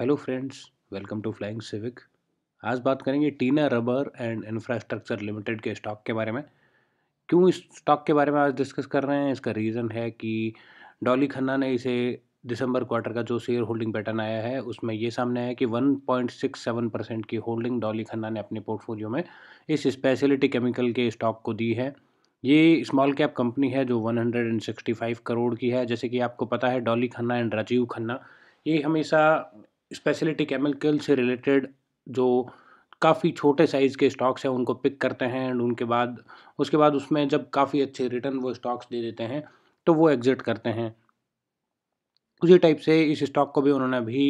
Hello friends, welcome to flying civic. आज बात करेंगे Tinna rubber and infrastructure limited के स्टॉक के बारे में। क्यों इस स्टॉक के बारे में आज डिस्कस कर रहे हैं, इसका रीज़न है कि डॉली खन्ना ने इसे दिसंबर क्वार्टर का जो शेयर होल्डिंग पैटर्न आया है उसमें ये सामने आया कि 1.67% की होल्डिंग डॉली खन्ना ने अपने पोर्टफोलियो में इस स्पेशलिटी केमिकल के स्टॉक को दी है। ये स्मॉल कैप कंपनी है जो 165 करोड़ की है। जैसे कि आपको पता है, डॉली खन्ना एंड राजीव खन्ना ये हमेशा स्पेशलिटी केमिकल से रिलेटेड जो काफ़ी छोटे साइज़ के स्टॉक्स हैं उनको पिक करते हैं एंड उसके बाद उसमें जब काफ़ी अच्छे रिटर्न वो स्टॉक्स दे देते हैं तो वो एग्जिट करते हैं। उसी टाइप से इस स्टॉक को भी उन्होंने भी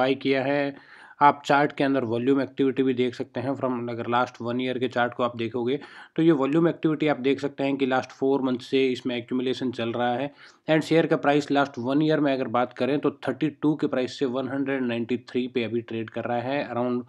बाई किया है। आप चार्ट के अंदर वॉल्यूम एक्टिविटी भी देख सकते हैं। फ्रॉम अगर लास्ट वन ईयर के चार्ट को आप देखोगे तो ये वॉल्यूम एक्टिविटी आप देख सकते हैं कि लास्ट 4 मंथ से इसमें एक्यूमुलेशन चल रहा है। एंड शेयर का प्राइस लास्ट 1 ईयर में अगर बात करें तो 32 के प्राइस से 193 पे अभी ट्रेड कर रहा है। अराउंड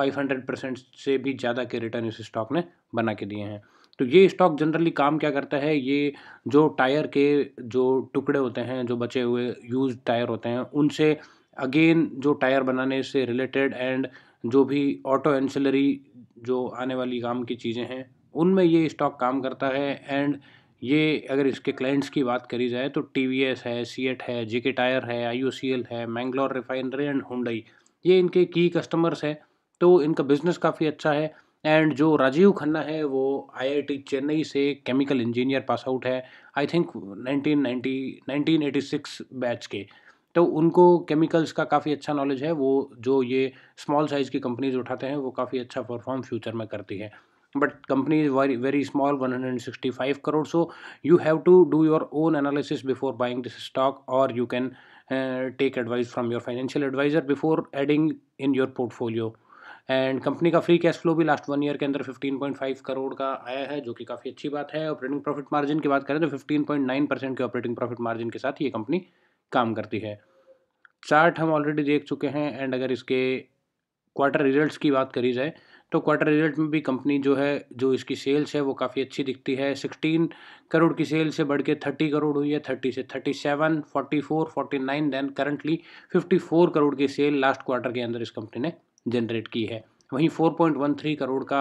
500% से भी ज़्यादा के रिटर्न इस स्टॉक ने बना के दिए हैं। तो ये स्टॉक जनरली काम क्या करता है, ये जो टायर के जो टुकड़े होते हैं, जो बचे हुए यूज टायर होते हैं, उनसे अगेन जो टायर बनाने से रिलेटेड एंड जो भी ऑटो एंसिलरी जो आने वाली काम की चीज़ें हैं उनमें ये स्टॉक काम करता है। एंड ये अगर इसके क्लाइंट्स की बात करी जाए तो TVS है, CEAT है, JK टायर है, IUCL है, मैंगलोर रिफाइनरी एंड हुंडई, ये इनके की कस्टमर्स हैं। तो इनका बिजनेस काफ़ी अच्छा है। एंड जो राजीव खन्ना है वो IIT चेन्नई से केमिकल इंजीनियर पास आउट है, आई थिंक 1986 बैच के। तो उनको केमिकल्स का काफ़ी अच्छा नॉलेज है। वो जो ये स्मॉल साइज़ की कंपनीज उठाते हैं वो काफ़ी अच्छा परफॉर्म फ्यूचर में करती है। But company is very small, 165 crore. So you have to do your own analysis before buying this stock और you can take advice from your financial adviser before adding in your portfolio. And company का free cash flow भी last 1 year के अंदर 15.5 करोड़ का आया है, जो कि काफ़ी अच्छी बात है। ऑपरेटिंग प्रॉफिट मार्जिन की बात करें तो 15.9% के ऑपरेटिंग प्रॉफिट मार्जिन के साथ ये कंपनी काम करती है। चार्ट हम ऑलरेडी देख चुके हैं। एंड अगर इसके क्वार्टर रिजल्ट्स की बात करी जाए तो क्वार्टर रिजल्ट में भी कंपनी जो है, जो इसकी सेल्स है वो काफ़ी अच्छी दिखती है। 16 करोड़ की सेल से बढ़ के 30 करोड़ हुई है, 30 से 37, 44, 49, देन करंटली 54 करोड़ की सेल लास्ट क्वार्टर के अंदर इस कंपनी ने जनरेट की है। वहीं 4.13 करोड़ का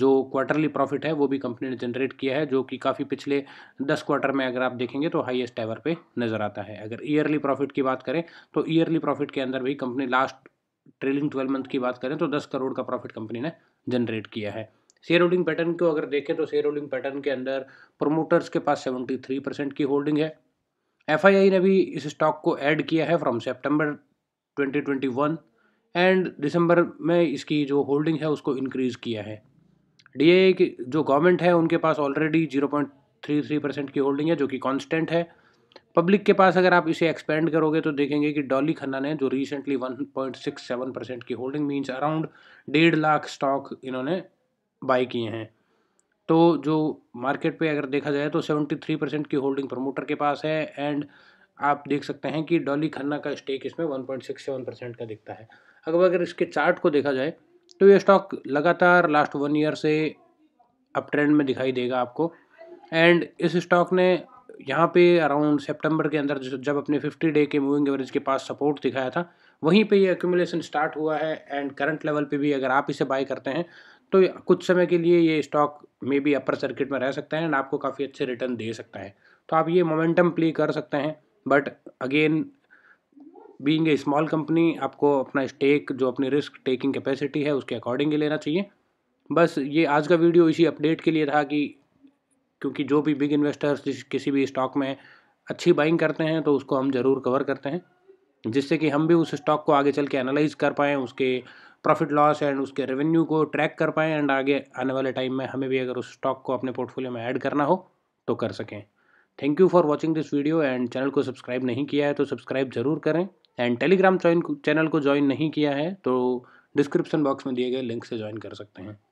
जो क्वार्टरली प्रॉफिट है वो भी कंपनी ने जनरेट किया है, जो कि काफ़ी पिछले 10 क्वार्टर में अगर आप देखेंगे तो हाईएस्ट एवर पे नज़र आता है। अगर ईयरली प्रॉफिट की बात करें तो ईयरली प्रॉफिट के अंदर भी कंपनी लास्ट ट्रेलिंग 12 मंथ की बात करें तो 10 करोड़ का प्रॉफिट कंपनी ने जनरेट किया है। शेयर होल्डिंग पैटर्न को अगर देखें तो शेयर होल्डिंग पैटर्न के अंदर प्रोमोटर्स के पास 73% की होल्डिंग है। FII ने भी इस स्टॉक को ऐड किया है फ्रॉम सेप्टेम्बर 2021 एंड दिसंबर में इसकी जो होल्डिंग है उसको इंक्रीज़ किया है। DIA की जो गवर्नमेंट है उनके पास ऑलरेडी 0.33% की होल्डिंग है, जो कि कांस्टेंट है। पब्लिक के पास अगर आप इसे एक्सपेंड करोगे तो देखेंगे कि डॉली खन्ना ने जो रिसेंटली 1.67% की holding, means around 1.5 lakh stock इन्होंने बाई किए हैं। तो जो मार्केट पे अगर देखा जाए तो 73% की होल्डिंग प्रमोटर के पास है। एंड आप देख सकते हैं कि डॉली खन्ना का स्टेक इसमें 1.67% का दिखता है। अगर इसके चार्ट को देखा जाए तो ये स्टॉक लगातार लास्ट 1 ईयर से अप ट्रेंड में दिखाई देगा आपको। एंड इस स्टॉक ने यहाँ पे अराउंड सितंबर के अंदर जब अपने 50 डे के मूविंग एवरेज के पास सपोर्ट दिखाया था वहीं पे ये एक्यूमुलेशन स्टार्ट हुआ है। एंड करंट लेवल पे भी अगर आप इसे बाय करते हैं तो कुछ समय के लिए ये stock may be upper circuit में रह सकता है एंड आपको काफ़ी अच्छे रिटर्न दे सकता है। तो आप ये मोमेंटम प्ले कर सकते हैं। But again being a small company आपको अपना स्टेक, जो अपनी रिस्क टेकिंग कैपेसिटी है उसके अकॉर्डिंग ही लेना चाहिए। बस ये आज का वीडियो इसी अपडेट के लिए था कि क्योंकि जो भी बिग इन्वेस्टर्स किसी भी स्टॉक में अच्छी बाइंग करते हैं तो उसको हम ज़रूर कवर करते हैं, जिससे कि हम भी उस स्टॉक को आगे चल के एनालाइज कर पाएँ, उसके प्रॉफिट लॉस एंड उसके रेवेन्यू को ट्रैक कर पाएँ एंड आगे आने वाले टाइम में हमें भी अगर उस स्टॉक को अपने पोर्टफोलियो में ऐड करना हो तो कर सकें। Thank you for watching this video. And channel को सब्सक्राइब नहीं किया है तो सब्सक्राइब ज़रूर करें। एंड टेलीग्राम चैनल को ज्वाइन नहीं किया है तो डिस्क्रिप्शन बॉक्स में दिए गए लिंक से ज्वाइन कर सकते हैं।